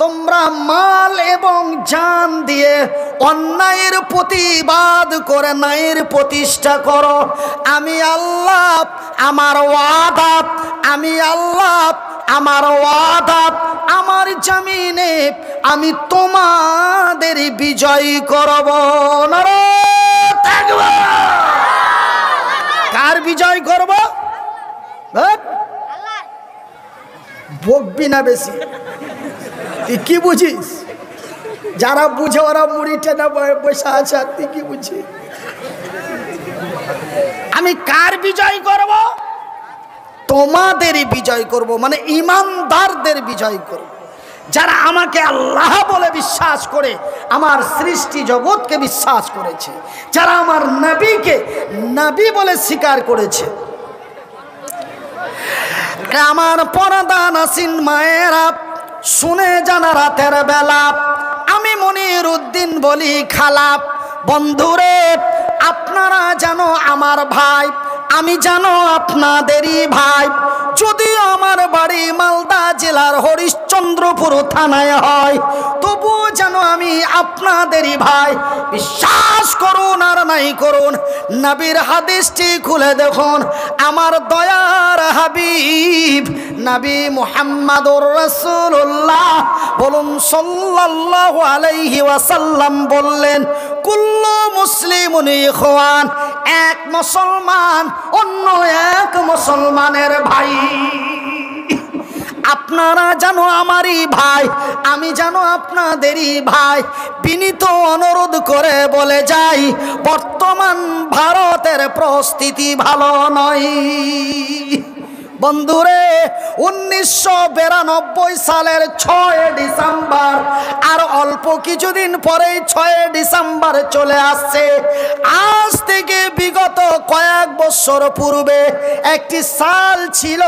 তোমরা মাল এবং জান দিয়ে অন্যায়ের প্রতিবাদ করে ন্যায়ের প্রতিষ্ঠা করো। আমি আল্লাহ আমার ওয়াদা, আমি আল্লাহ আমার ওয়াদা, আমার জমিনে আমি তোমাদের বিজয় করব। নারে তাকবীর! কার বিজয় করব? বকবি না বেশি, তুই কি বুঝিস? যারা বুঝে ওরা মুড়ি টেনা পয়সা আছে, আর তুই কি বুঝিস? আমি কার বিজয় করব? তোমাদেরই বিজয় করব, মানে ইমানদারদের বিজয় করব, যারা আমাকে আল্লাহ বলে বিশ্বাস করে, আমার সৃষ্টি জগৎকে বিশ্বাস করেছে, যারা আমার নবীকে নবী বলে স্বীকার করেছে। আমার পরদান আসিন মায়েরা শুনে জানা, রাতের বেলা আমি মুনির উদ্দিন বলি, খালাপ বন্ধুরে আপনারা জানো আমার ভাই, আমি জানো আপনাদেরই ভাই। যদিও আমার বাড়ি মালদা জেলার হরিশ্চন্দ্রপুর থানায় হয়, তবু জানো আমি আপনাদেরই ভাই। বিশ্বাস করুন আর নাই করুন, নবীর হাদিসটি খুলে দেখুন। আমার দয়ার হাবিব নবী মুহাম্মাদুর রাসূলুল্লাহ বলুন সাল্লাল্লাহু আলাইহি ওয়াসাল্লাম বললেন, কুল্লু মুসলিমুন ইখওয়ান, এক মুসলমান অন্য এক মুসলমানের ভাই। আপনারা জানো আমারই ভাই, আমি জানো আপনাদেরই ভাই। বিনীত অনুরোধ করে বলে যাই, বর্তমান ভারতের পরিস্থিতি ভালো নয় বন্ধুরে। 1992 সালের 6 ডিসেম্বর, আর অল্প কিছুদিন পরেই 6 ডিসেম্বর চলে আসছে। আজ থেকে বিগত কয়েক বছর পূর্বে একটি সাল ছিল,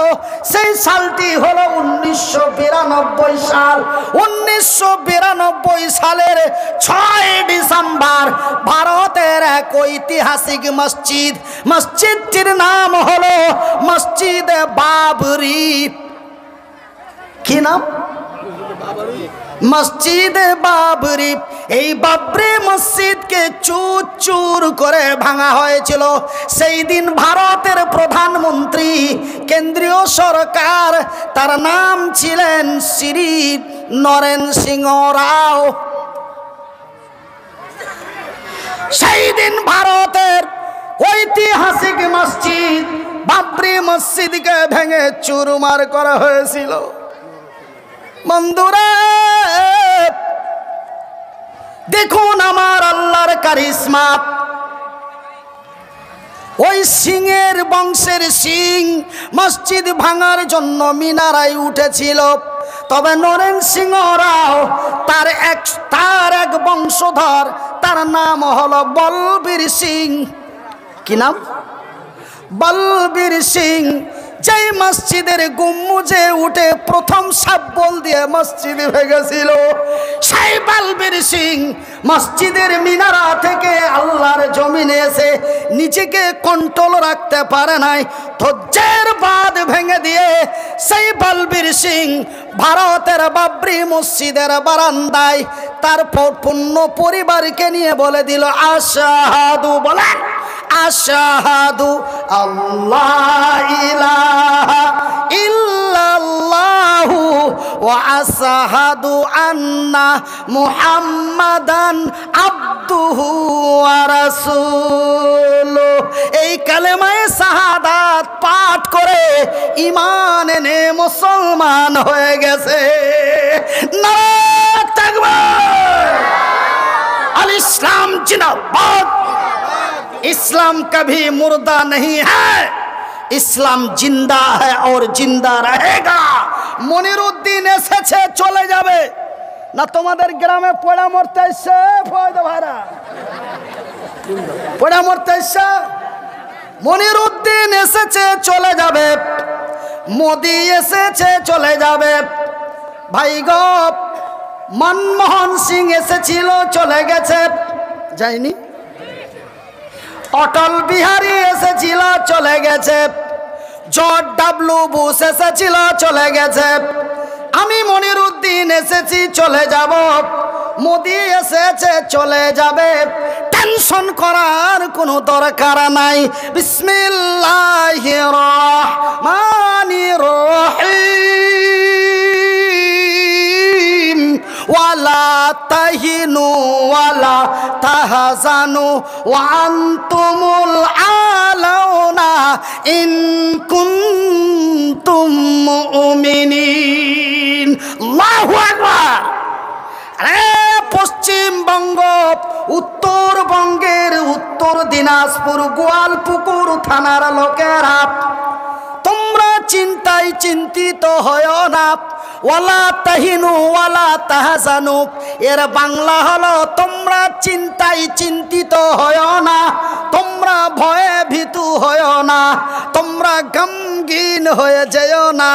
সেই সালটি হলো 1992 সাল। 1992 সালের 6 ডিসেম্বর ভারতের এক ঐতিহাসিক মসজিদ, মসজিদটির নাম হলো মসজিদে বাবরি। কি নাম? মসজিদে বাবরি। এই বাবরি মসজিদকে চুর চুর করে ভাঙা হয়েছিল। সেই দিন ভারতের প্রধানমন্ত্রী, কেন্দ্রীয় সরকার, তার নাম ছিলেন শ্রী নরেন্দ্র সিংহ রাও। সেই দিন ভারতের ঐতিহাসিক মসজিদ বাবরি মসজিদকে ভেঙে চুরমার করা হয়েছিল। বন্ধুরা দেখুন আমার আল্লাহর কারিশমা, ওই সিংহের বংশের সিং মসজিদ ভাঙার জন্য মিনারায় উঠেছিল। তবে নরেন্দ্র সিংহ রাও তার এক বংশধর, তার নাম হলো বলবীর সিং। কি নাম? বলবীর সিং। যেই মসজিদের গম্বুজে উঠে প্রথম শাবল দিয়ে মসজিদ ভেঙেছিল, সেই বলবীর সিং মসজিদের মিনারা থেকে আল্লাহর জমিনে এসে নিজেকে কন্ট্রোল রাখতে পারে নাই, ধৈর্যের বাঁধ ভেঙে দিয়ে সেই বলবীর সিং ভারতের বাবরি মসজিদের বারান্দায় তারপর পূর্ণ পরিবারকে নিয়ে বলে দিল, আশহাদু, বলেন আশহাদু আল্লাহ ইলাহা ইল্লাল্লাহু ওয়া আশহাদু আন্না মুহাম্মাদান আবদুহু ওয়া রাসূলুহু। এই কালেমায়ে শাহাদাত পাঠ করে ঈমান এনে মুসলমান হয়ে গেছে। নারায়ে তাকবীর! আল ইসলাম জিন্দাবাদ! इस्लाम कभी मुर्दा नहीं है, इस्लाम जिंदा है और जिंदा रहेगा। मुनिरुद्दीन এসেছে চলে যাবে না, তোমাদের গ্রামে পোড়া মরতে এসে ফয়দা ভাড়া পোড়া মরতে এসে। মুনিরুদ্দিন এসেছে চলে যাবে, মোদি এসেছে চলে যাবে, ভাই গো মনমোহন সিং এসেছিল চলে গেছে, যায়নি? অটল বিহারী এসেছিল চলে গেছে, জর্জ ডব্লিউ বুশ এসেছিল চলে গেছে, आमी मुनीरुद्दीन एसेछि चले जाब, मोदी एसेछे चले जाबे, टेंशन करार कोनो दरकार नाई। बिस्मिल्लाहिर रहमानिर रहीम। वाला ताहिनु वाला तहजानु वा अंतुमुल आलौना इन कुंतुम मुमिनीन। अल्लाहु अकबर। अरे पश्चिम बंग, उत्तर बंगेर उत्तर दिनाजपुर गोवालपुकुर थानार लोकेरा तुमरा चिंताय चिंतित हयो ना। वाला ताहिनु वाला तहजानु एर बांगला हलो तुमरा चिंताय चिंतित हयो ना, तुमरा भये भीतु हयो ना, तुमरा गमगीन हये जेयो ना,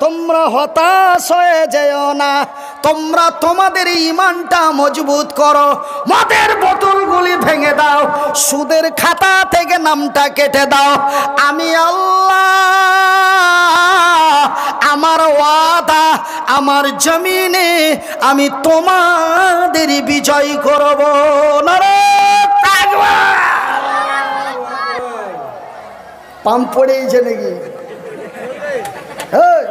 तुमरा हताश हये जेयो ना, तुमरा तुम्हादेर ईमानटा मजबूत करो, मदेर बोतलगुली भेंगे दाओ, सुदेर खाता थेके नामटा केटे दाओ। आमी अल्लाह आमार वादा आमार जमीने आमी तुम्हादेर विजय करबो। नारे ताकबीर। पाम्प पड़ेছে নাকি? হ্যাঁ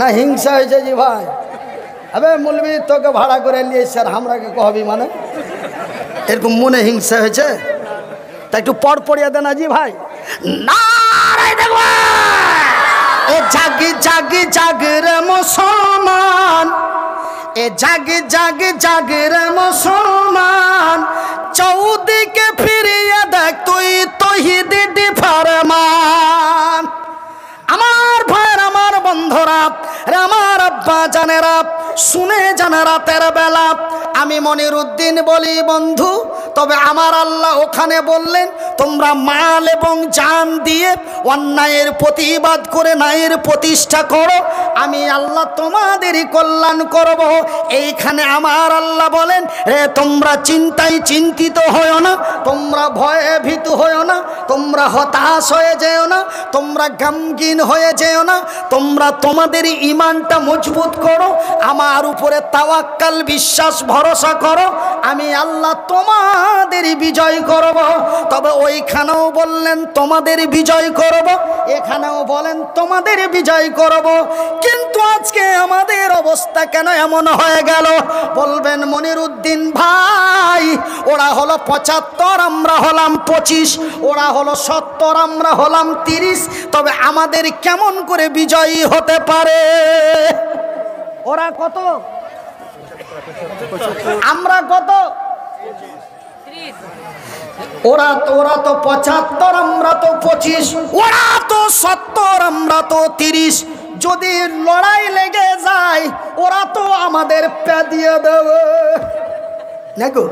ना हिंसा हो जी भाई। अबे मुलबी तो के भाड़ा करे लिए सर हमरा के कहबी माने एरक मन हिंसा हो जाए तो एक पड़ पड़िया देना जी भाई। नारे ए जाग जाग जाग रे मुसलमान, ए जाग जाग जाग रे मुसलमान, चौदी के फिर ये देख तु तो ही दीदी फरमान। आमार भाई आमार बंधुरा आमार अब्बा जानेरा सुने जाना रातेर बेला आमी मुनीरुद्दीन बोली बंधु, तबे आमार अल्लाह ओखाने बोलें तुम्हरा माल एवं जान दिए अन्यायेर प्रतिबाद करे न्यायेर प्रतिष्ठा करो, आमी अल्लाह तुम्हादेरई कल्याण करब। एइखाने आमार अल्लाह बोलें रे तुम्हरा चिंताय चिंतित हयो ना, तुम्हरा भये भीत हयो ना, तुम्हरा हताश हये जेओ ना, तुम्हरा गमगीन हये जेओ ना, तुम्हरा तुम्हादेर ईमानटा मजबूत करो, आमार उपरे तावाक्कल विश्वास भरोसा करो, आमी अल्लाह तुम्हादेरई विजय करब। तबे ओइखानेও বললেন তোমাদেরই বিজয় করব, এখানেও বলেন তোমাদেরই বিজয় করব, কিন্তু আজকে আমাদের অবস্থা কেন এমন হয়ে গেল? বলবেন মুনিরউদ্দিন ভাই ওরা হলো ৭৫ আমরা হলাম ২৫, ওরা হলো ৭০ আমরা হলাম ৩০, তবে আমাদের কেমন করে বিজয়ী হতে পারে? ওরা কত আমরা কত? ওরা তোরা তো ৭৫ আমরা তো ২৫, ওরা তো ৭০ আমরা তো ৩০। যদি লড়াই লেগে যায় ওরা তো আমাদের পা দিয়ে দেবে নাকো,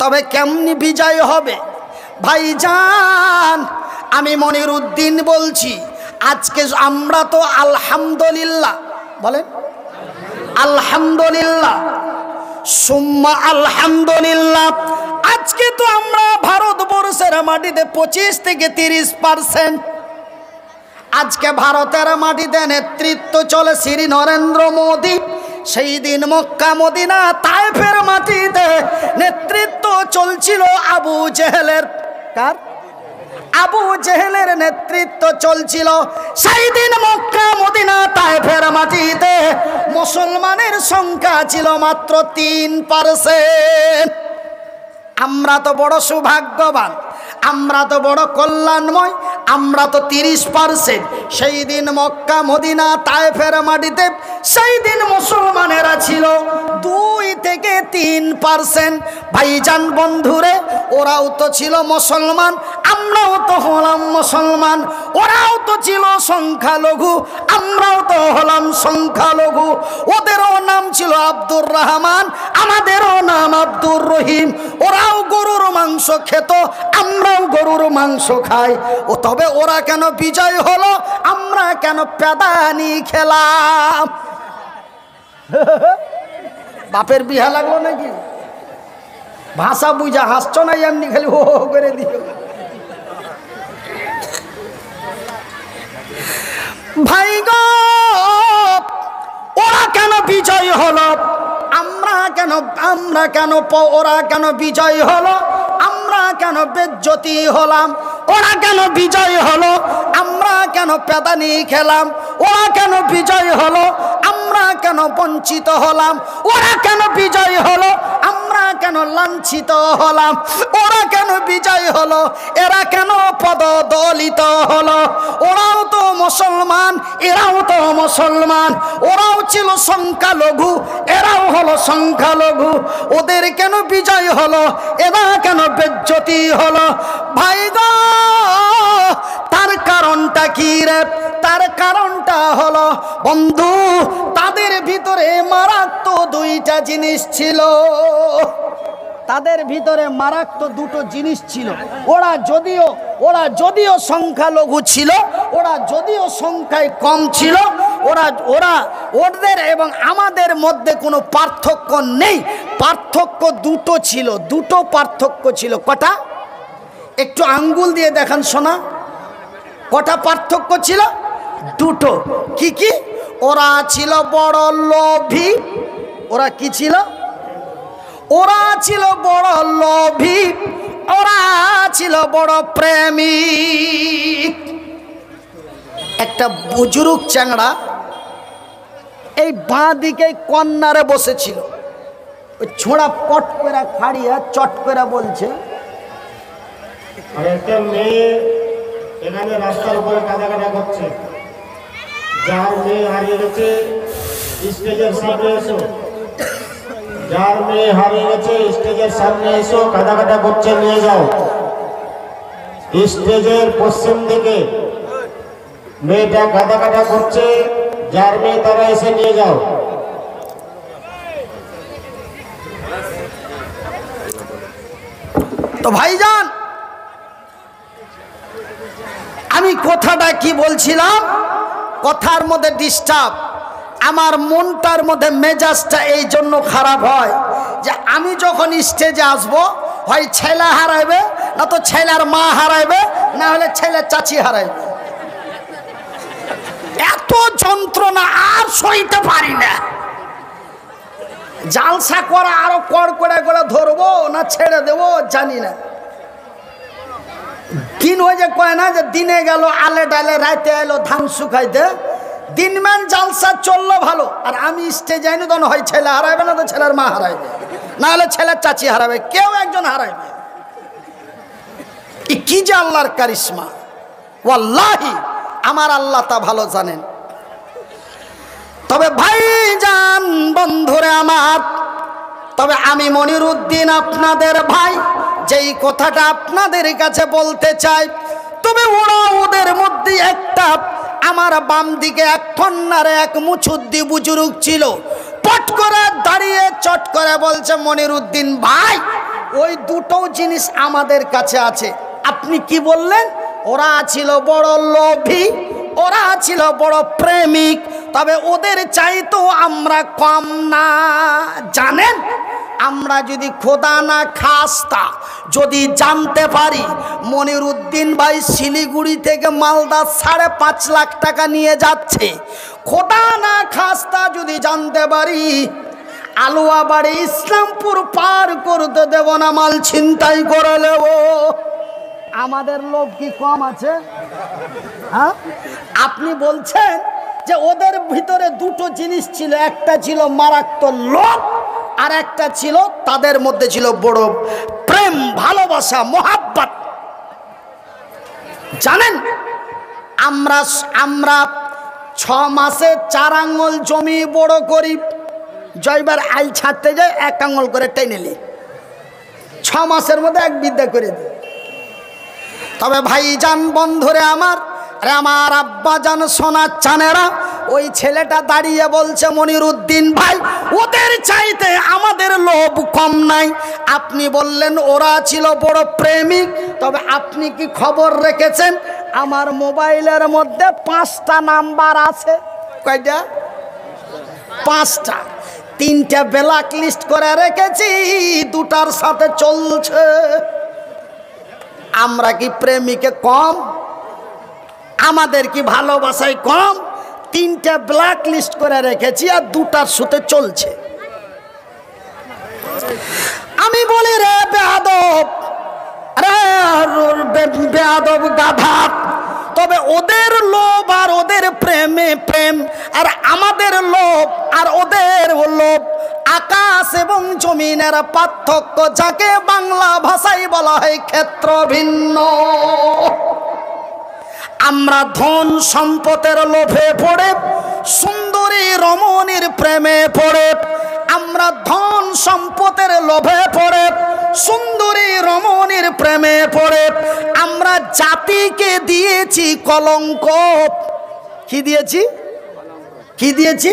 তবে কেমনি বিজয় হবে? ভাইজান আমি মুনীরউদ্দিন বলছি আজকে আমরা তো আলহামদুলিল্লাহ বলেন, আলহামদুলিল্লাহ सुम्मा अल्हम्दुलिल्लाह आज के तो हमरा भारतवर्षेर माटिते 25 থেকে 30% आज के भारतेर माटिते नेतृत्व चले श्री नरेंद्र मोदी। सेई दिन मक्का मदिना ताइफेर माटिते नेतृत्व चलछिलो आबू जेहलेर, कार আবু জেহেলের নেতৃত্ব চলছিল। সেইদিন মক্কা মদিনা তায়েফের মাটিতে মুসলমানের সংখ্যা ছিল মাত্র 3%। আমরা তো বড় সৌভাগ্যবান, আমরা তো বড় কল্যাণময়, আমরা তো 30%। সেই দিন মক্কা মদিনা তায়েফের মাটিতে সেই দিন মুসলমানেরা ছিল 2 থেকে 3%। ভাইজান বন্ধুরে ওরাও তো ছিল মুসলমান, আমরাও তো হলাম মুসলমান, ওরাও তো ছিল সংখ্যালঘু, আমরাও তো হলাম সংখ্যালঘু। ওদেরও নাম ছিল আব্দুর রহমান, আমাদেরও নাম আব্দুর রহিম। ওরাও গরুর মাংস খেত, আমরাও গরুর মাংস খাই। ও তবে ওরা কেন বিজয় হলো, আমরা কেন পেদানি খেলাম? বাপের বিহা লাগলো নাকি? ভাষা বুঝা হাসছ না এমনি খালি হো হো করে দিও। भाई गो ओरा केन विजय हलो आम्रा केन ओरा केन विजय हलो केन बेज्जती हलाम ओरा केन विजय हलो आम्रा केन पेदानी खेलाम ओरा केन विजय हलो आम्रा केन वंचित हलाम ओरा केन विजय हलो आम्रा केन लांछित हलाम ओरा केन विजय हलो एरा केन पददलित हलो ओराओ तो मुसलमान एराओ तो मुसलमान ओराओ छिलो संख्यालघु एराओ हलो संख्यालघु ओदेर केन विजय हलो एरा केन बेज्जती हलो भाई गो तार कारणटा कि रे तार कारणटा हलो बंधु तादेर भितरे मारात्मक दुइटा जिनिस छिलो तादेर भितरे मारात्मक दुटो जिनिस छिलो ओरा जदिओ संख्यालघु छिलो ओरा जदिओ संख्याय कम छिलो मध्य कोनो पार्थक्य नहीं पार्थक्य दुटो छिलो दुटो पार्थक्य छिलो कटा एकटु आंगुल दिए देखान शोना कटा पार्थक्य छिलो दुटो की ओरा छिलो बड़ लोभी ओरा कि छिलो ओरा छिलो बड़ लोभी ओरा छिलो बड़ प्रेमी एक बुजुर्ग चैंगड़ा बाँ दिके कन्नारे बसे छोड़ा पटकेरा खाड़िया चटकेरा स्टेजेर पश्चिम दिके मेटा गादा गादा करछे जार में तारा ऐसे निये जाओ तो भाईजान आमी कथाटा कि बोलछिलाम कथार मध्य डिस्टार्ब आमार मनटार मध्य मेजाजटा एई जोन्नो खराब हय जे आमी जखन स्टेजे आसबो हय छेला हाराइबे ना तो छेलार मा हाराइबे ना हले छेलार चाची हाराइबे যন্ত্রণা আর সইতে পারি না জালসা করা আরো কড়কড়া করে ধরবো না ছেড়ে দেব জানি না দিন হয়ে যে কয় না যে দিনে গেল আলে ডালে রাতে এলো ধান শুকাইতে দিনমান জালসা চললো ভালো আর আমি স্টেজে যাইনি তখন হয় ছেলে হারাইবে না তো ছেলের মা হারাইবে না হলে ছেলের চাচি হারাবে কেউ একজন হারাইবে কি যে আল্লাহর কারিশমা ওয়াল্লাহি আমার আল্লাহ তা ভালো জানেন तबे भाई जान बंधुरे आमार तबे आमी मनिर उद्दीन आपनादेर भाई जेई कथाटा आपनादेर काछे बोलते चाई तबे ओरा ओदेर मध्य एकटा आमार बाम दिके एक कन्नारे एक मुछुद्दी बुजुर्ग छिलो पट करे दाड़िये चट करे बोलछे मनिर उद्दीन भाई ओई दुटो जिनिस आमादेर काछे आछे आपनी कि बोललेन ओरा छिलो बड़ लोभी ओरा छिलो बड़ प्रेमिक तबे ओदेर चाइतो आम्रा कम ना जानें आम्रा जोदी खोदा ना खास्ता जोदी जानते पारी मनिर उद्दीन भाई शिलीगुड़ी थेके मालदा 5.5 लाख टाका निये जाच्छे खोदा ना खास्ता जोदी जानते पारी आलुआ बाड़ी इस्लामपुर पार करते देव ना माल छिनताई करे लेब आमादेर लोभ की कम आछे हाँ आपनी बोलछेन যে ওদের ভিতরে দুটো জিনিস ছিল একটা ছিল মারাত্মক লোভ আর একটা ছিল তাদের মধ্যে ছিল বড় প্রেম ভালোবাসা mohabbat জানেন আমরা 6 মাসে 4 আঙ্গুল জমি বড় করি জয়বার আল ছাড়তে যায় 1 আঙ্গুল করে টেনে নেই 6 মাসের মধ্যে এক বিদ্যা করে দেই তবে ভাইজান বন্ধুরে আমার अरे आमार अब्बा जान सोना चानेरा ओई छेलेटा दाड़िये बोलछे मनिर उद्दीन भाई ओदेर चाइते आमादेर लोभ कम नाई आपनी बोललेन ओरा छिलो बड़ प्रेमिक तबे आपनी कि खबर रेखेछेन आमार मोबाइलेर मध्य 5टा नाम्बार आछे कयटा 5टा 3टा ब्लैक लिस्ट करे रेखेछि 2टार साथे चलछे आमरा कि प्रेमिके कम आमादेर की भालोबासाई कम तीनटा ब्लैक लिस्ट करे रेखेछि आर दुटार सूते चलछे। आमी बोली रे बेआदब, रे बेआदब गाधा, तबे ओदेर लोभ आर ओदेर प्रेमे प्रेम आर आमादेर लोभ आर ओदेर लोभ आकाश एवं जमीनेर पार्थक्य, जाके बांगला भाषाय बला हय क्षेत्र भिन्न। आम्रा धन सम्पदेर लोभे पड़े, सुंदरी रमणीर प्रेमे पड़े। आम्रा धन सम्पदेर लोभे पड़े, सुंदरी रमणीर प्रेमे पड़े। आम्रा जातिके दिएछि कलंक। कि दिएछि? कि दिएछि?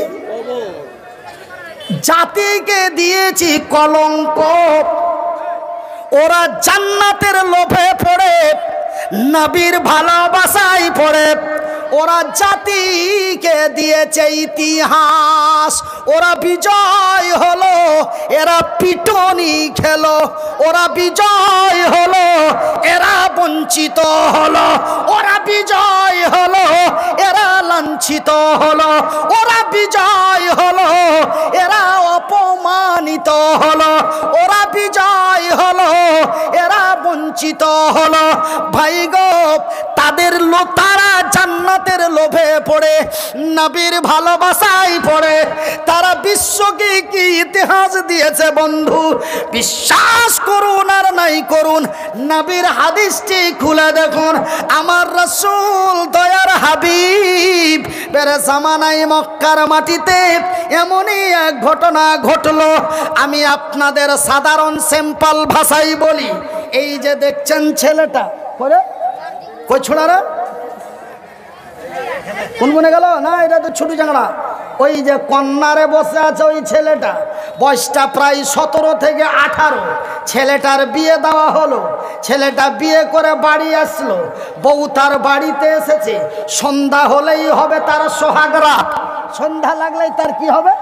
जातिके दिएछि कलंक। ओरा जान्नातेर लोभे पड़े, नबीर भालोबासाई पड़े। ओरा जाति के दिए इतिहास, ओरा विजय हलो एरा पिटनी खेलो। ओरा विजय हलो एरा वंचित हलो। ओरा विजय हलो एरा लांछित हलो। ओरा विजय हलो एरा अपमानित हलो। ओरा विजय हलो एरा वंचित हलो। भाई गो तादेर लो तारा জান্নাতের লোভে পড়ে, নবীর ভালোবাসায় পড়ে। তারা বিশ্বকে কি ইতিহাস দিয়েছে বন্ধু, বিশ্বাস করুন আর নাই করুন, নবীর হাদিসটি খুলে দেখুন। আমার রাসূল দয়ার হাবিব বেরে জামানায় মক্কার মাটিতে এমনই এক ঘটনা ঘটলো। আমি আপনাদের সাধারণ সিম্পল ভাষায় বলি, এই যে দেখছেন ছেলেটা করে কই ছোড়ারা কোনগুনে গেল না, এটা তো ছোট জাংড়া। ওই যে কন্যারে বসে আছে ওই ছেলেটা, বয়সটা প্রায় 17 থেকে 18। ছেলেটার বিয়ে দেওয়া হলো, ছেলেটা বিয়ে করে বাড়ি আসলো। বউ তার বাড়িতে এসেছে, সন্ধ্যা হলেই হবে তার সোহাগরাত। সন্ধ্যা লাগলেই তার কি হবে?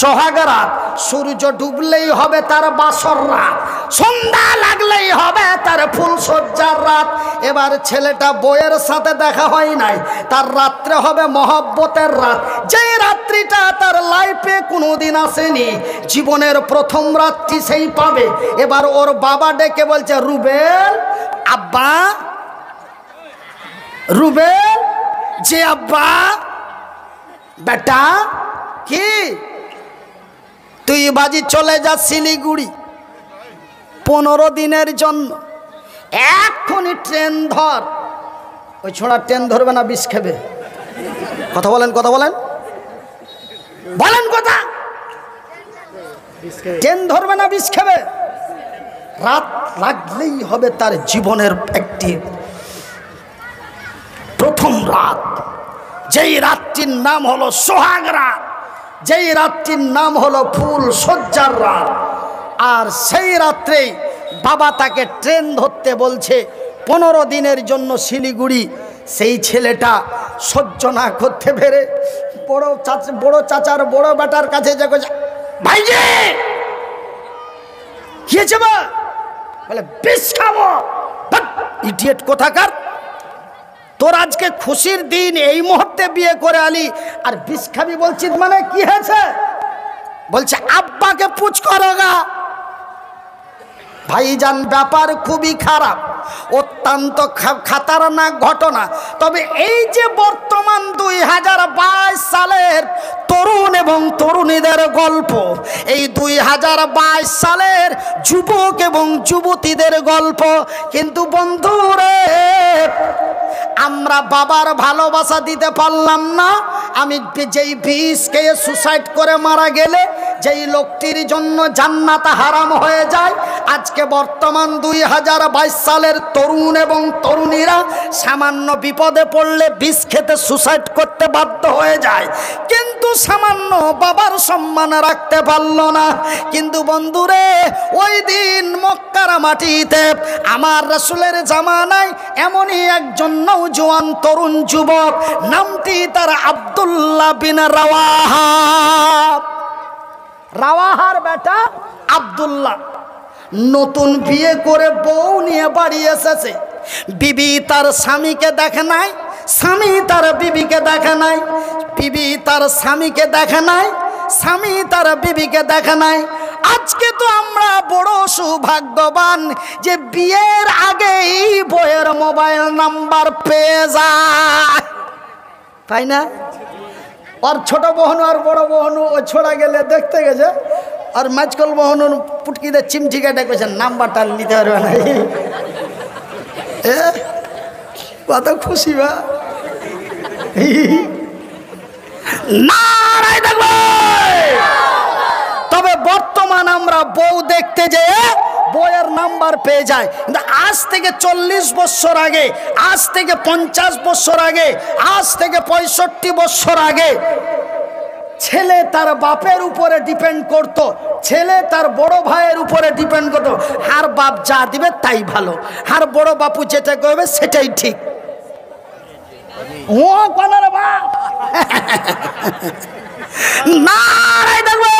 সোহাগরাত। সূর্য ডুবলেই হবে তার বাসর রাত, সন্ধ্যা লাগলেই হবে তার ফুলসজ্জার রাত। এবার ছেলেটা বউয়ের সাথে দেখা হয় নাই, তার রাত্রে হবে মহব্বতের রাত, যে রাত্রিটা তার লাইফে কোনোদিন আসেনি, জীবনের প্রথম রাত্রি সেই পাবে। এবার ওর বাবা ডেকে বলছে, রুবেল আব্বা, রুবেল যে আব্বা, বেটা কি তুই বাজি চলে যা শিলিগুড়ি 15 দিনের জন্য, এক্ষুনি ট্রেন ধর। ওই ছোড়া ট্রেন ধরবে না, বিষ খেবে। কথা বলেন, কথা বলেন, বলেন কথা। ট্রেন ধরবে না, বিষ খেবে। রাত লাগলেই হবে তার জীবনের একটি প্রথম রাত, যেই রাতটির নাম হলো সোহাগ রাত, যেই রাতটির নাম হলো ফুল সজ্জার রাত। আর সেই রাত্রেই বাবা তাকে ট্রেন ধরতে বলছে 15 দিনের জন্য শিলিগুড়ি। সেই ছেলেটা সহ্য না করতে পেরে বড় চাচার বড় বেটার কাছে যে কইছে, ভাইজি খেয়েছে বা? বলে বিষ খাবো। ইডিয়েট কোথাকার, তোর আজকে খুশির দিন, এই মুহূর্তে বিয়ে করে আলি আর বিষ খাবি বলছিস, মানে কি হয়েছে? বলছে আব্বাকে পুছ করোগা। ভাইজান ব্যাপার খুবই খারাপ, অত্যন্ত খাতারনাক ঘটনা। তবে এই যে বর্তমান 2022 সালের তরুণ এবং তরুণীদের গল্প, এই 2022 সালের যুবক এবং যুবতীদের গল্প। কিন্তু বন্ধুরে, আমরা বাবার ভালোবাসা দিতে পারলাম না। আমি যেই বিষ খেয়ে সুসাইড করে মারা গেলে যেই লোকটির জন্য জান্নাত হারাম হয়ে যায়, আজকে বর্তমান 2022 সালের তরুণ এবং তরুণীরা সামান্য বিপদে পড়লে বিষ খেতে সুসাইড করতে বাধ্য হয়ে যায়, কিন্তু সামান্য বাবার সম্মান রাখতে পারল না। কিন্তু বন্ধুরে, ওই দিন মক্কার মাটিতে আমার রাসূলের জামানায় এমনই একজন নওজোয়ান তরুণ যুবক, নামটি তার আব্দুল্লাহ বিন রাওয়াহা। রাওয়াহার বেটা আব্দুল্লাহ নতুন বিয়ে করে বউ নিয়ে বাড়ি এসেছে। বিবি তার স্বামীকে দেখে নাই, স্বামী তার বিবিকে দেখে নাই, বিবি তার স্বামীকে দেখে নাই, স্বামী তার বিবিকে দেখে নাই। আজকে তো আমরা বড় সৌভাগ্যবান যে বিয়ের আগেই বউয়ের মোবাইল নাম্বার পেয়ে যায়, তাই না? और छोटो बहनों और बड़ो बहनों और छोड़ा गया देखते गए और मजकल बहनों पुटकी दे चिमची काटे कैसे नम्बर टाल लीते बात खुशी बा तब बर्तमान बऊ देखते जे বউয়ের নাম্বার পেয়ে যায়। কিন্তু আজ থেকে 40 বছর আগে, আজ থেকে 50 বছর আগে, আজ থেকে 65 বছর আগে ছেলে তার বাপের উপরে ডিপেন্ড করত, ছেলে তার বড় ভাইয়ের উপরে ডিপেন্ড করত। আর বাপ যা দিবে তাই ভালো, আর বড় বাপু যেটা করবে সেটাই ঠিক। ও কোনারে বাপ না রে দেখবে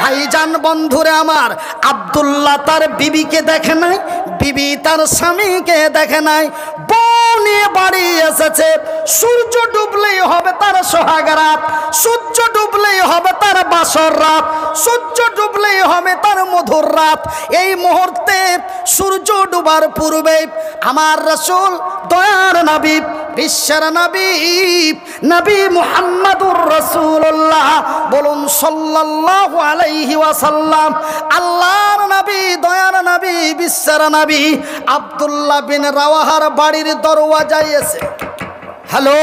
ভাইজান বন্ধুরে আমার, আব্দুল্লাহ তার বিবিকে দেখে নাই, বিবি তার স্বামীকে দেখে নাই, বউ নিয়ে বাড়ি এসেছে। সূর্য ডুবলেই হবে তার সোহাগরাত, সূর্য ডুবলেই হবে তার বাসর রাত, সূর্য ডুবলেই হবে তার মধুর রাত। এই মুহূর্তে সূর্য ডুবার পূর্বে আমার রাসূল দয়ার নবী বিশ্বের নবী নবী মুহাম্মাদুর রাসূলুল্লাহ বলুন সাল্লাল্লাহু আলাইহি ওয়াসাল্লাম, আল্লাহর নবী দয়ার নবী বিশ্বের নবী আব্দুল্লাহ বিন রাওয়াহার বাড়ির দরওয়াজায় এসে হ্যালো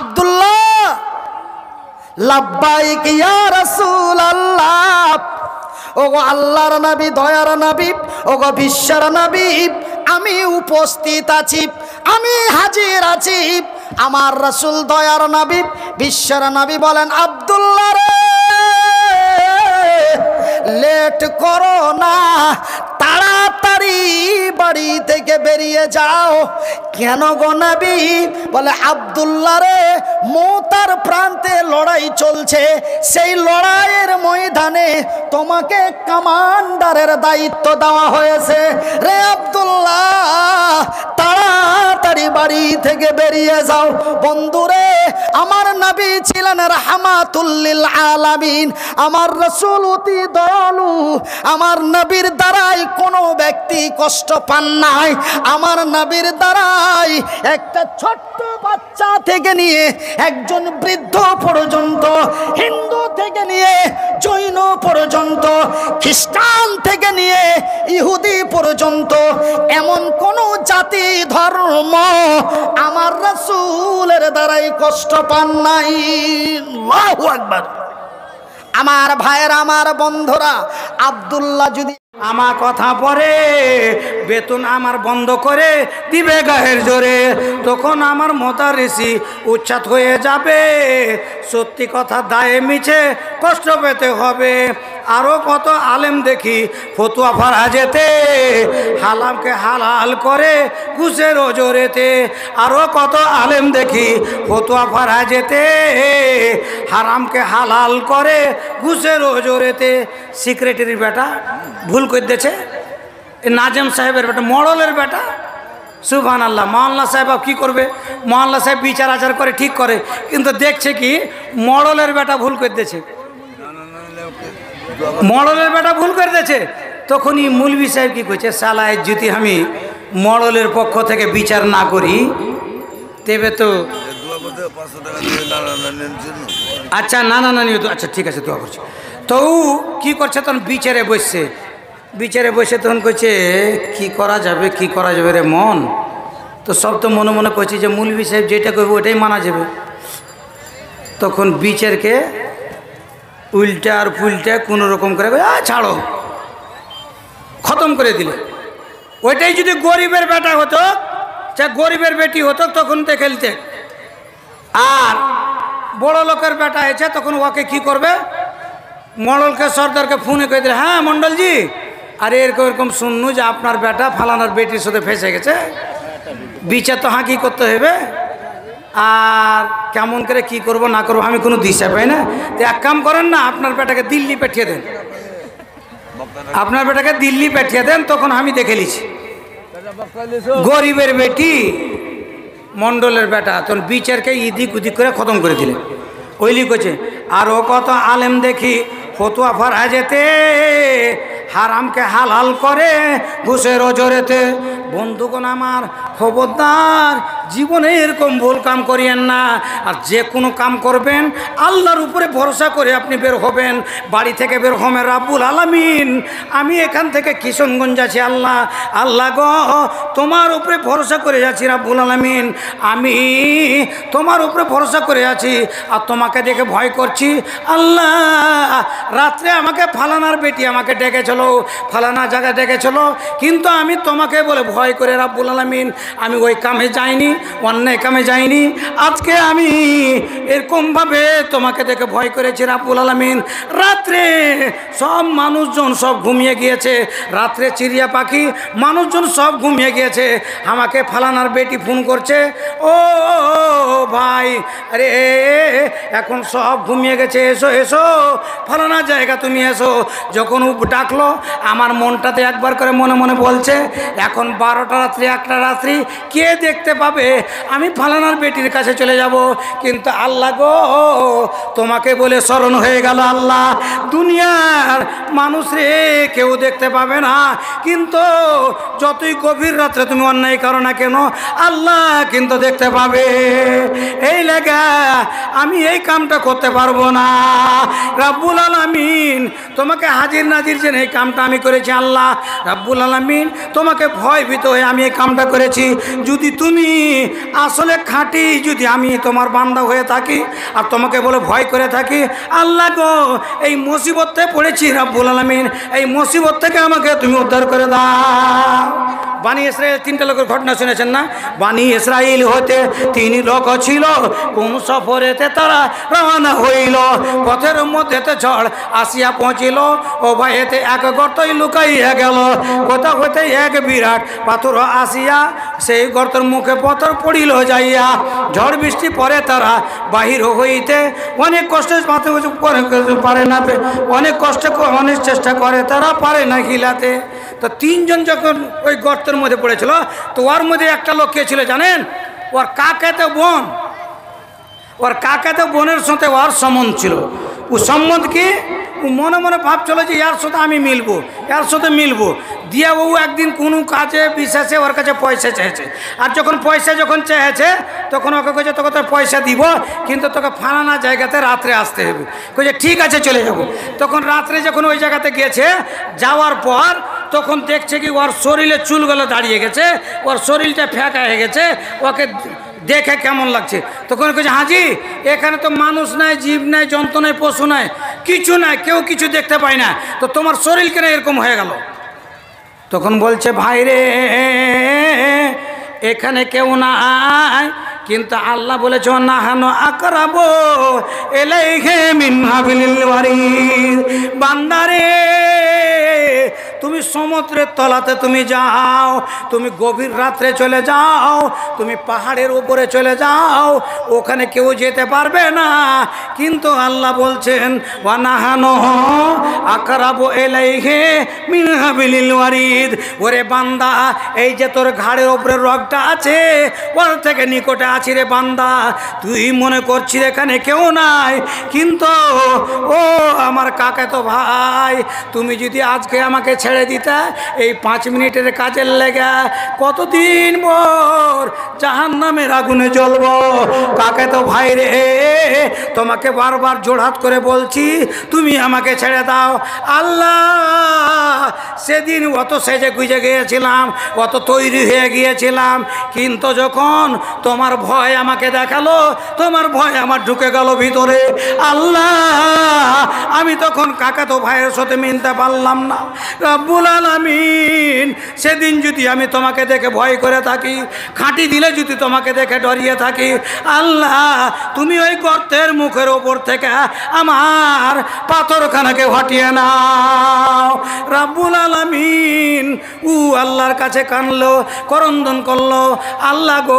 আব্দুল্লাহ, লাব্বাইক ইয়া রাসূলুল্লাহ। ওগো আল্লাহর নবী দয়ার নবী, ওগো বিশ্বের নবী, আমি উপস্থিত আছি, আমি হাজির আছি। আমার রাসূল দয়ার নবী বিশ্বের নবী বলেন, আব্দুল্লাহ রে লেট করো না, তাড়াতাড়ি বাড়ি থেকে বেরিয়ে যাও। কেন গো নবী? বলে আব্দুল্লাহ রে মৌতার প্রান্তে লড়াই চলছে, সেই লড়াইয়ের ময়দানে তোমাকে কমান্ডারের দায়িত্ব দেওয়া হয়েছে। রে আব্দুল্লাহ তাড়াতাড়ি বাড়ি থেকে বেরিয়ে যাও। বন্ধুরে আমার নবী ছিলেন রাহমাতুল লিল আলামিন, আমার রাসূল অতি দয়ালু, আমার নবীর দ্বারাই কোনো ব্যক্তি কষ্ট পান নাই, আমার নবীর দ্বারাই একটা ছোট্ট বাচ্চা থেকে নিয়ে একজন বৃদ্ধ পর্যন্ত, হিন্দু থেকে নিয়ে জৈন পর্যন্ত, খ্রিস্টান থেকে নিয়ে ইহুদি পর্যন্ত, এমন কোন জাতি ধর্ম আমার রাসূলের দ্বারাই কষ্ট পান নাই। আল্লাহু আকবার। আমার ভাইয়ের আমার বন্ধুরা, আব্দুল্লাহ যদি আমার কথা পরে বেতন আমার বন্ধ করে দিবে গায়ের জোরে, তখন আমার মোতারিসি উচ্ছাত হয়ে যাবে। সত্যি কথা দায়ে মিছে কষ্ট পেতে হবে। আরও কত আলেম দেখি ফতুয়া ফারা যেতে, হালামকে হালাল করে ঘুষের ওজরেতে। আরও কত আলেম দেখি ফতুয়া ফারা যেতে, হারামকে হালাল করে ঘুষের ওজরেতে। সিক্রেটারির বেটা ভুল করে দিয়েছে, নাজেম সাহেবের বেটা, মডলের বেটা, সুবহানাল্লাহ। মাওলানা সাহেব কি করবে? মাওলানা সাহেব বিচার আচার করে ঠিক করে, কিন্তু দেখছে কি মডলের বেটা ভুল করে দিয়েছে, মডলের বেটা ভুল করে দিয়েছে। তখনই মুলবি সাহেব কি করছে, সালায় যদি আমি মডলের পক্ষ থেকে বিচার না করি তবে তো আচ্ছা না না না নিও তো আচ্ছা ঠিক আছে দোয়া করছি। তো কি করছে তখন বিচারে বসছে, বিচারে বসে তখন কইছে কি করা যাবে, কি করা যাবে রে মন। তো সব তো মনে মনে করছে যে মুলবি সাহেব যেটা করবে ওটাই মানা যাবে। তখন বিচারকে উল্টা আর ফুলটা কোনো রকম করে ছাড়ো, খতম করে দিলে। ওইটাই যদি গরিবের বেটা হতো, যা গরিবের বেটি হতো তখন তো খেলতে, আর বড় লোকের বেটা হয়েছে তখন ওকে কি করবে, মণ্ডলকে সর্দারকে ফোনে করে দিলে, হ্যাঁ মণ্ডলজি আরে এরকম এরকম শুনলু যে আপনার বেটা ফালানার বেটির সাথে ফেঁসে গেছে, বিচার তো হাঁকি করতে হবে, আর কেমন করে কি করব না করব আমি কোনো দিশা পাই না। তো এক কাম করেন না, আপনার বেটাকে দিল্লি পাঠিয়ে দেন, আপনার বেটাকে দিল্লি পাঠিয়ে দেন, তখন আমি দেখে নিচ্ছি। गरीबेर बेटी मंडलेर बेटा तोर बिचार के इदिक उदिक करे खत्म करे दिले ओइली कइछे आरो कत आलेम देखी फतवा फरा जेते हाराम के हालाल करे घुषेर जोरेते। बंधुगण आमार खबरदार जीवने एरकम भूल काम करिएन ना। आर जे कोनो काम करबेन आल्लाहर उपरे भरोसा करे आपनि बेर हबेन बाड़ी थेके बेर हमें रब्बुल आलामीन आमी एखान थेके किशनगंज जाछि आल्लाह आल्लाह गो तोमार उपरे भरोसा करे जाछि रब्बुल आलामीन आमी तोमार उपरे भरोसा करे जाछि आर तोमाके देखे भय करछि आल्लाह रात्रे आमाके फालानार बेटी आमाके डेके चलो फालाना जगह डेके चलो किन्तु आमी तोमाके बोले भय करे रब्बुल आलामीन आमी ओई कामे जाइनि अन्याय कामे जाइनि आजके आमी एरकम भावे तोमाके देखे भय करेछि रब्बुल आलामीन। रात्रे सब मानुषजन सब घुमिये गियेछे रात्रे चिड़िया पाखी मानुषजन सब घुमिये गियेछे आमाके फालानार बेटी फोन करछे ओ भाई अरे एखन सब घुमिये गेछे एसो एसो फलाना जगह तुम एसो जख डाकलो आमार मनटाते एक बार करे मने मने बोलछे एखन 12टा रात्रि एकटा रात्रि के देखते पाबे आमी फलानार बेटिर काछे चले जाबो किन्तु आल्लाह गो तोमाके बोले शरण हये गेल आल्लाह दुनियार मानुष रे केउ देखते पाबे ना किन्तु जतई गभीर रात्रे तुमि अन्याय करो ना केन आल्लाह किन्तु देखते पाबे। एई लागा आमी एई कामटा करते पारबो ना रब्बुल आलामीन तुम्हें हाजिर नाजिर जेने ये कामटा आमी करेछि आल्लाह रब्बुल आलामीन तुम्हें भयभीत हये आमी ये कामटा करेछि यदि तुमी आसले खाटी यदि आमी तोमार बान्दा हये थाकि आर तुम्हें बोले भय करे थाकि आल्लाह गो एई मुसीबते पड़ेछि रब्बुल आलामीन एई मुसीबत थेके आमाके तुमी उद्धार करे दाओ। बानी इसराइल तीनटा लोकेर घटना शुनेछेन ना बानी इसराइल होते तीन लोक छिलो कोन सफरेते तारा रवाना हइल पथेर मध्येते झड़ आसिया पहुँचिल उभयेते एक गर्तई लुकाइया गेल कोथा हइते एक बिराट पाथर आसिया सेई गर्तर मुखे पथर पड़िल जाइया झड़ बिस्टी पड़े तारा बाहिर हइते अनेक कष्टे पारे ना अनेक कष्टे अनेक चेष्टा करे तारा पारे ना हिलाते। तो तीन जन जखन ओई गर्त मध्य पड़े तो और मध्य एक लोक क्या जानें और काकाते बन और काकाते बनर साथे और सम्बन्ध छिलो ओ सम्बन्ध की मने मने भाव चलो यार साथे आमी मिलबो यार साथे मिलबो दिया वो एक दिन कोनो काजे विशेषे और काछे पैसा चाइछे और जखन पैसा जखन चाइछे तखन ओके कइछे तोके तो पैसा दिबो किन्तु तोके फालाना जायगाते रात्रे आसते हबे कइछे ठीक आछे चले जाबो। तखन रात्रे जखन ओई जायगाते गेछे जाओयार पर तखन देखछे कि ओर शरीरे चुलगुलो दाड़िये गेछे ओर शरीरटा फैका हये गेछे ओके देखे केमन लागछे तखन कइछे हाजी एखाने तो मानुष नाई जीव नाई जन्तु नाई पशु नाई किछु नाई केउ किछु देखते पाय ना तो तोमार शरीर केन एरकम हये गेल। तखन बोलछे भाई रे एखाने केउ नाई किन्तु आल्लाह बोलेछे नाहनु अकराबु इलैहि मिन हाबिलिल वरीद बान्दारे तुम समुद्र तलाते तुम जाओ तुम गभीर रात्रे चले जाओ तुम पहाड़े ऊपरे चले जाओ ओखाने क्यों जेते पारबे ना किन्तु आल्लाह बोलछेन वा नाहनु अकराबु इलैहि मिन हाबिलिल वरीद ओरे बान्दा एई जे तोर घाड़ेर ऊपरे रगटा आछे ओर थेके निकटे आछि रे बान्दा तुई मने करछि एखाने केउ नाई किन्तु ओ आमार काका तो भाई तुमी यदि आजके आमाके ছেড়ে দিতা এই 5 মিনিটের কাজের লাগা কতদিন মোর জাহান্নামের আগুনে জ্বলব। কাকে তো ভাই রে তোমাকে বারবার জোড়হাত করে বলছি তুমি আমাকে ছেড়ে দাও আল্লাহ সেদিন অত সেজে গুজে গিয়েছিলাম অত তৈরি হয়ে গিয়েছিলাম কিন্তু যখন তোমার ভয় আমাকে দেখালো তোমার ভয় আমার ঢুকে গেল ভিতরে আল্লাহ আমি তখন কাকা তো ভাইয়ের সাথে মিলতে পারলাম না रब्बुल आलामीन से दिन जुदी आमी तोमाके देखे भय करे थाकी खाटी दिले जुदी तोमाके देखे डरिये थाकी आल्लाह तुमी ओई गर्तेर मुखेर ओपर थेके आमार पाथरखानाके हटिये नाओ रब्बुल आलामीन उ आल्लाहर काछे कानलो करंदन करलो आल्लाह गो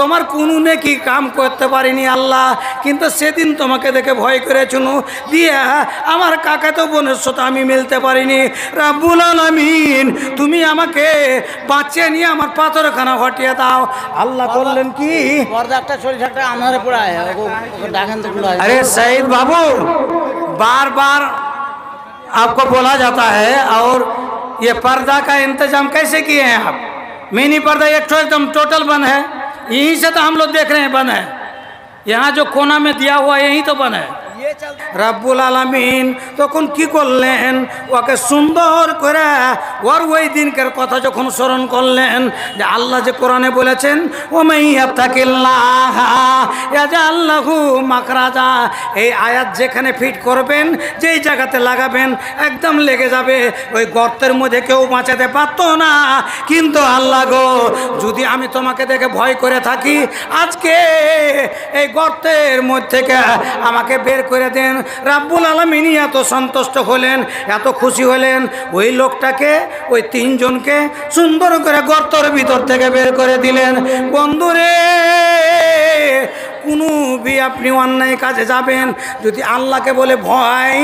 तोमार कोनो नेकी काम करते पारिनी आल्लाह किन्तु सेदिन तोमाके देखे भय करेछिनु दिया आमार काकातो बोनेर साथे आमी मिलते पारिनी रब्बुल রব্বুল আমিন তুমি আমাকে বাঁচিয়ে নিয়ে আমার পাথরখানা হটিয়ে দাও। আল্লাহ বললেন কি পর্দাটা শরীরটা আমারে পোড়ায় ওকে ডাকেন তো পোড়ায়। আরে সাইদ বাবু बार बार आपको बोला जाता है और ये पर्दा का इंतजाम कैसे किए हैं आप? मिनी पर्दा एक एकदम टोटल बंद है, यहीं से तो हम लोग देख रहे हैं बंद है, यहाँ जो कोना में दिया हुआ यहीं तो बंद है। रब्बुल आलमीन तखन कि करलें ओके सुंदर करे और ओई दिनकार कथा जखन स्मरण करलें जे आल्लाह जे कुराने बोलेছেন ও মান ইয়াতাকিল্লাহ ইয়াজআল লাহু মাখরাজা এই আয়াত যেখানে ফিট করবেন যেই জায়গাতে লাগাবেন একদম লেগে যাবে ওই গর্তের মধ্যে কেউ বাঁচাতে পারতো না। কিন্তু আল্লাহ গো যদি আমি তোমাকে দেখে ভয় করে থাকি আজকে এই গর্তের মধ্যে থেকে আমাকে বের করে दें। रब्बुल आलमीन एत सन्तुष्ट हलन एत खुशी हलन ओई लोकटाके ओई तीन जन के सुंदर करे गर्तर भीतर थेके बेर करे दिलेन। बंधुरे কোনো বি আপনি অন্যায় কাজে যাবেন যদি আল্লাহকে বলে ভয়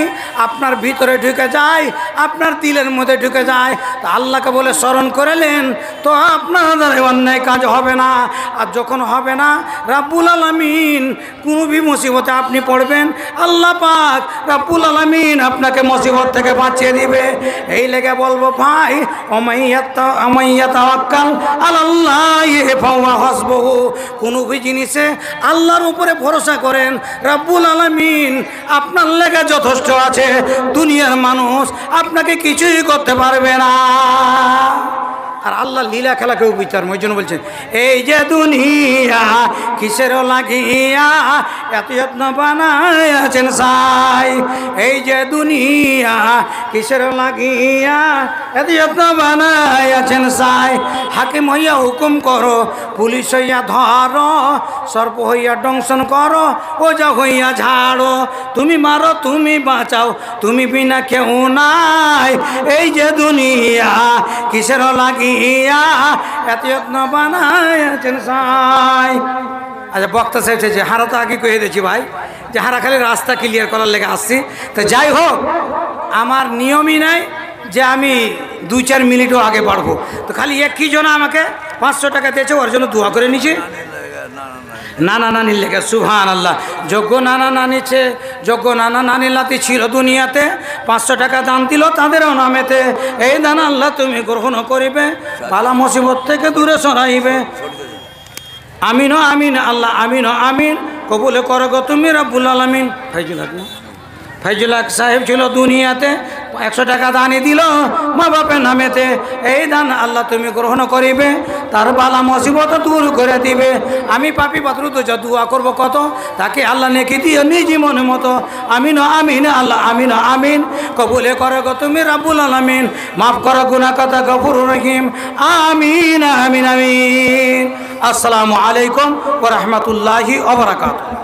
আপনার ভিতরে ঢুকে যায় আপনার দিলের মধ্যে ঢুকে যায় তো আল্লাহকে বলে স্মরণ করেলেন তো আপনার দ্বারা অন্যায় কাজ হবে না। আর যখন হবে না রব্বুল আলমিন কোনো বি মুসিবতে আপনি পড়বেন আল্লাহ পাক রব্বুল আলমিন আপনাকে মুসিবত থেকে বাঁচিয়ে দিবে। এই লেগে বলবো ভাই তাওয়াক্কাল আলাল্লাহি ফাওয়া হাসবুহু কোনো বি জিনিসে আল্লাহ উপরে ভরসা করেন রব্বুল আলামিন আপনার লেগে যথেষ্ট আছে। দুনিয়ার মানুষ আপনাকে কিছুই করতে পারবে না। আর আল্লাহ লীলা খেলা কেউ বিচার ওই জন্য বলছেন এই যে দুনিয়া কিসেরও লাগিয়া এত যত্ন বানাইয়াছেন সাই। এই যে দুনিয়া কিসেরও লাগিয়া এত যত্ন বানাইয়াছেন সাই। হাকিম হইয়া হুকুম করো পুলিশ হইয়া ধরো সর্প হইয়া দংশন করো ওজা হইয়া ঝাড়ো তুমি মারো তুমি বাঁচাও তুমি বিনা কেউ নাই। এই যে দুনিয়া কিসেরও লাগি বক্তা সাহেব যে হারা তো আগে কয়ে দিয়েছি ভাই যে হারা খালি রাস্তা ক্লিয়ার করার লেগে আসছি। তো যাই হোক আমার নিয়মই নাই যে আমি 2-4 মিনিটও আগে বাড়বো। তো খালি একই জন আমাকে 500 টাকা দিয়েছে ওর জন্য দোয়া করে নিয়েছি। নানা নানির লেখা সুবহানাল্লাহ যোগ্য নানা নানি ছে যোগ্য নানা নানির লাতি ছিল দুনিয়াতে 500 টাকা দান দিল তাদেরও নামেতে। এই দান আল্লাহ তুমি গ্রহণ করিবে বালা মুসিবত থেকে দূরে সরাইবে। আমিন আমিন আল্লাহ আমিন আমিন কবুল করো গো তুমি রব্বুল আলামিন। ফয়জুল হক সাহেব ছিল দুনিয়াতে 100 টাকা দানি দিল মা বাপের নামেতে। এই দান আল্লাহ তুমি গ্রহণ করিবে তার বালা মুসিবত দূর করে দিবে। আমি পাপী পাত্র তো যা দোয়া করব কত তাকে আল্লাহ নেকি দিয়ে নিজ মনে মতো। আমিন আমিন আল্লাহ আমিন আমিন কবুল করো গো তুমি রব্বুল আলামিন মাফ করো গুনাহ কথা গফুরুর রহিম। আমিন আমিন আমিন। আসসালামু আলাইকুম ওয়া রাহমাতুল্লাহি ওয়া বারাকাতুহু।